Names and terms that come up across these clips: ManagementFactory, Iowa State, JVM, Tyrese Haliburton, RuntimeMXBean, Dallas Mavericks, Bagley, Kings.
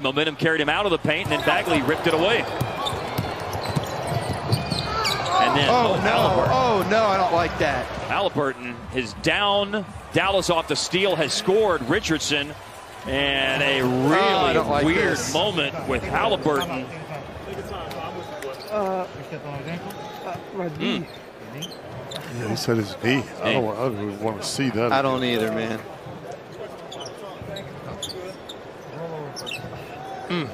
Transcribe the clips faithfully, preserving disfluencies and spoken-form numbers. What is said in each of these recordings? Momentum carried him out of the paint, and then Bagley ripped it away. And then oh, oh no, Haliburton. Oh no, I don't like that. Haliburton is down. Dallas off the steal has scored. Richardson, and a really oh, like weird this. moment with Haliburton. Uh, mm. Yeah, he said his knee. I don't, I don't want to see that. I don't either, man. Mm.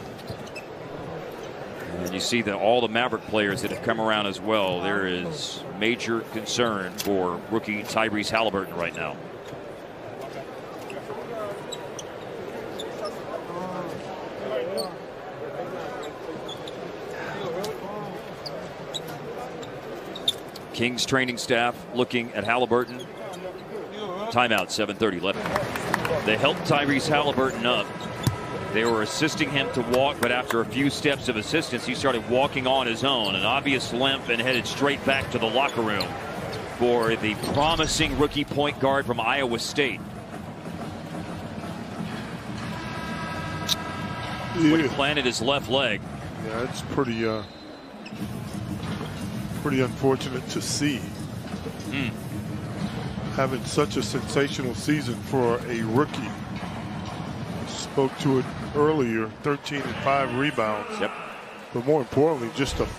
And you see that all the Maverick players that have come around as well. There is major concern for rookie Tyrese Haliburton right now. Kings training staff looking at Haliburton. Timeout, seven thirty left. They helped Tyrese Haliburton up. They were assisting him to walk, but after a few steps of assistance, he started walking on his own. An obvious limp and headed straight back to the locker room for the promising rookie point guard from Iowa State. Yeah. When he planted his left leg. Yeah, it's pretty, uh, pretty unfortunate to see. Mm. Having such a sensational season for a rookie. Spoke to it earlier, thirteen and five rebounds. Yep. But more importantly, just a